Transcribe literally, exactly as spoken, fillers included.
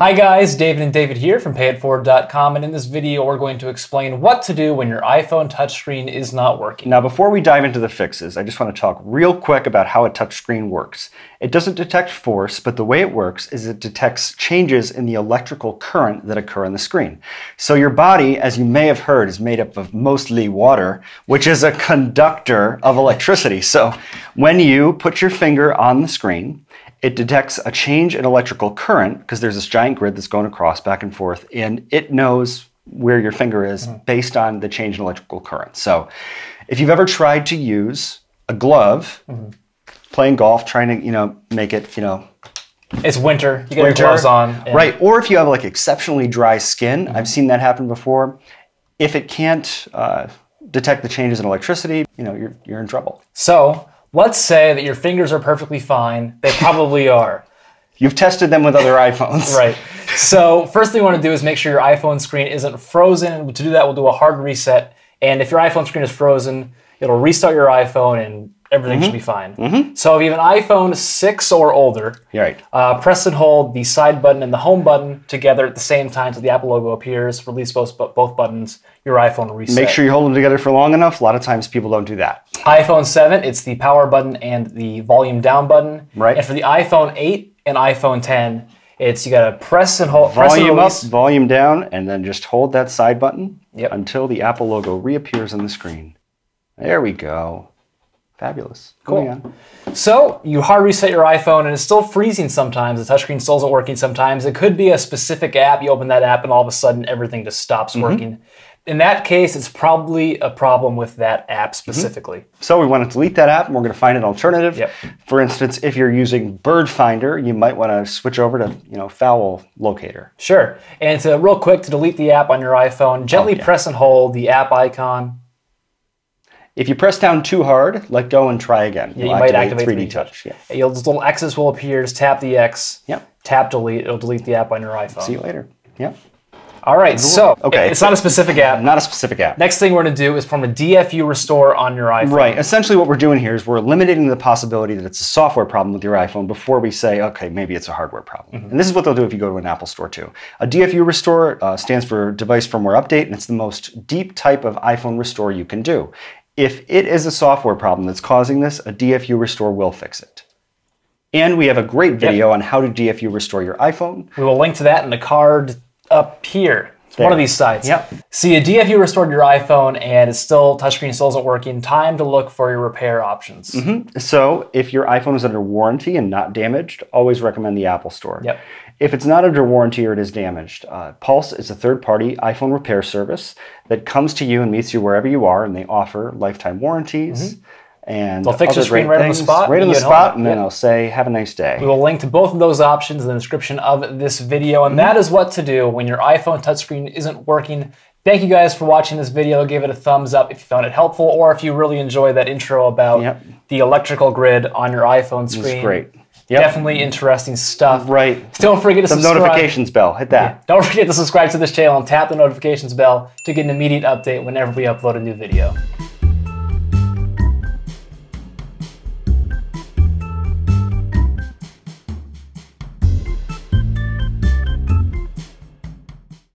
Hi guys, David and David here from pay it forward dot com, and in this video we're going to explain what to do when your iPhone touchscreen is not working. Now before we dive into the fixes, I just want to talk real quick about how a touchscreen works. It doesn't detect force, but the way it works is it detects changes in the electrical current that occur on the screen. So your body, as you may have heard, is made up of mostly water, which is a conductor of electricity. So when you put your finger on the screen, it detects a change in electrical current because there's this giant grid that's going across back and forth, and it knows where your finger is mm. based on the change in electrical current. So if you've ever tried to use a glove, mm-hmm. playing golf, trying to, you know, make it, you know, it's winter, you get gloves on. And... Right. Or if you have like exceptionally dry skin, mm-hmm. I've seen that happen before. If it can't uh, detect the changes in electricity, you know, you're, you're in trouble. So let's say that your fingers are perfectly fine. They probably are. You've tested them with other iPhones. Right. So first thing you want to do is make sure your iPhone screen isn't frozen. To do that, we'll do a hard reset. And if your iPhone screen is frozen, it'll restart your iPhone and everything mm-hmm. should be fine. Mm-hmm. So if you have an iPhone six or older, right. uh, press and hold the side button and the home button together at the same time so the Apple logo appears. Release both, both buttons, your iPhone will reset. Make sure you hold them together for long enough. A lot of times people don't do that. iPhone seven, it's the power button and the volume down button. Right. And for the iPhone eight and iPhone ten, it's you got to press and hold. Volume press and up, volume down, and then just hold that side button yep. until the Apple logo reappears on the screen. There we go. Fabulous. Cool. So you hard reset your iPhone and it's still freezing sometimes. The touchscreen still isn't working sometimes. It could be a specific app. You open that app and all of a sudden everything just stops mm-hmm. working. In that case, it's probably a problem with that app specifically. Mm-hmm. So we want to delete that app and we're going to find an alternative. Yep. For instance, if you're using Bird Finder, you might want to switch over to, you know, Fowl Locator. Sure. And to, real quick, to delete the app on your iPhone, gently oh, yeah. press and hold the app icon. If you press down too hard, let go and try again. Yeah, you might activate three D Touch. Yeah. You'll, those little X's will appear. Just tap the X, yep. tap delete. It'll delete the app on your iPhone. See you later. Yep. All right, so okay. it's not a specific app. Not a specific app. Next thing we're going to do is perform a D F U restore on your iPhone. Right. Essentially what we're doing here is we're eliminating the possibility that it's a software problem with your iPhone before we say, okay, maybe it's a hardware problem. Mm-hmm. And this is what they'll do if you go to an Apple store too. A D F U restore uh, stands for Device Firmware Update, and it's the most deep type of iPhone restore you can do. If it is a software problem that's causing this, a D F U restore will fix it. And we have a great video yep. on how to D F U restore your iPhone. We will link to that in the card up here. It's there. One of these sites. Yep. See, a D F U restored your iPhone and it's still, touchscreen still isn't working. Time to look for your repair options. Mm-hmm. So if your iPhone is under warranty and not damaged, always recommend the Apple Store. Yep. If it's not under warranty or it is damaged, uh, Pulse is a third-party iPhone repair service that comes to you and meets you wherever you are, and they offer lifetime warranties. Mm-hmm. And they'll fix your screen right on the spot. Right on the spot, and then I'll say, have a nice day. We will link to both of those options in the description of this video, and mm-hmm. that is what to do when your iPhone touchscreen isn't working. Thank you guys for watching this video. Give it a thumbs up if you found it helpful, or if you really enjoyed that intro about yep. the electrical grid on your iPhone screen. It's great. Yep. Definitely interesting stuff. Right. Don't forget to subscribe. The notifications bell. Hit that. Yeah. Don't forget to subscribe to this channel and tap the notifications bell to get an immediate update whenever we upload a new video.